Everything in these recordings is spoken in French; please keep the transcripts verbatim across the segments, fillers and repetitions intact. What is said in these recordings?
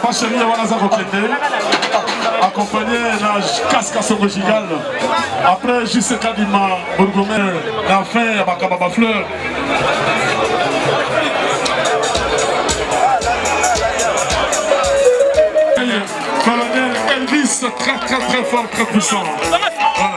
Papa chéri, Yawanaza Roquete, accompagné la cascasse originale. Après, Jusse Kadima, Bourgoumé, l'enfer, Abakababa Fleur. Colonel Elvis, très très très fort, très puissant. Voilà.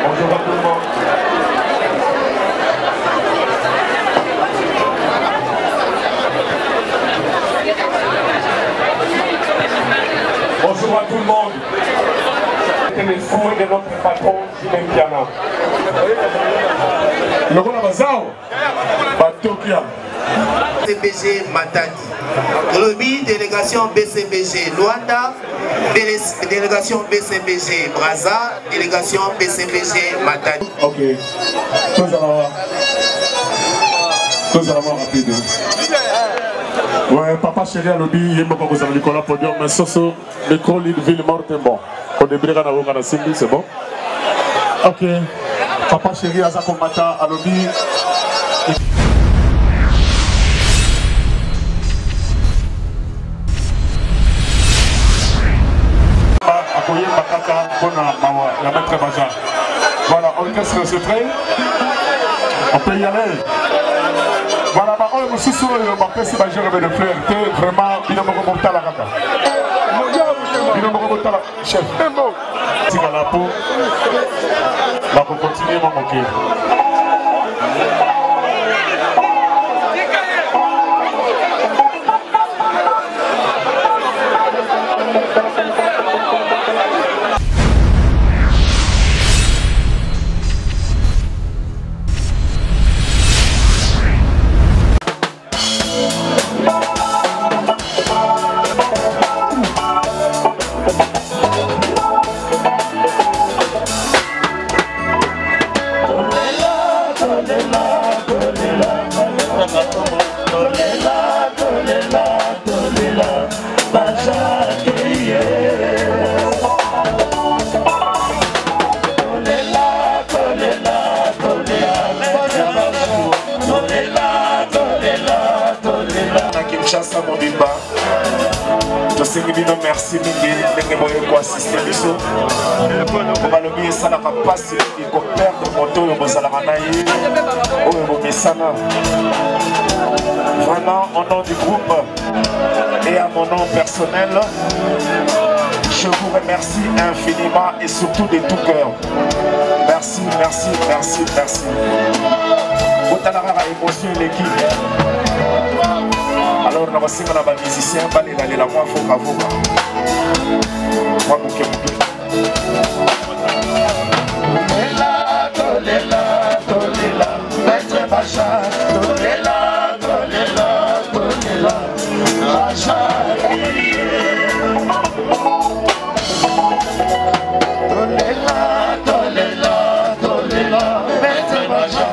Bonjour à tout le monde. Bonjour à tout le monde. C'est le souhait de notre patron J B Mpiana. Le roi Bazao, Batokia. B C B G Matadi. Lobby délégation B C B G Luanda. Délégation B C B G Braza, délégation B C B G Matadi. Ok, tous à la voir. Tous à la voir rapide. Ouais, papa chéri à l'objet, il m'a pas posé le Nicolas Podium, mais Soso, micro, ville morte, c'est bon. On débrie à la voie, on a cinq, c'est bon. Ok, papa chéri à Zakomata à l'objet. Voilà, orchestre se prêt. On peut y aller. Voilà, on se soucie, on peut se baser avec le frère. Vraiment, il ne me remonte pas la rata. Il ne me remonte pas la chef. Si on a la peau, on peut continuer à manquer. Merci Mingi, les moyens pour assister les choses. On va le mieux, ça n'a pas passé. Il faut perdre le moto, on va s'en aller. On va s'en aller. Vraiment, au nom du groupe et à mon nom personnel, je vous remercie infiniment et surtout de tout cœur. Merci, merci, merci, merci. Autant d'avoir émotion l'équipe. Alors, on va se faire un musicien, on va aller dans la voie, il faut qu'on avoue. On va bouquer mon père. Toléla, toléla, toléla, maître Bacha. Toléla, toléla, toléla, Bacha. Toléla, toléla, toléla, maître Bacha.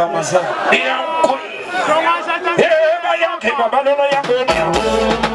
Ramazan.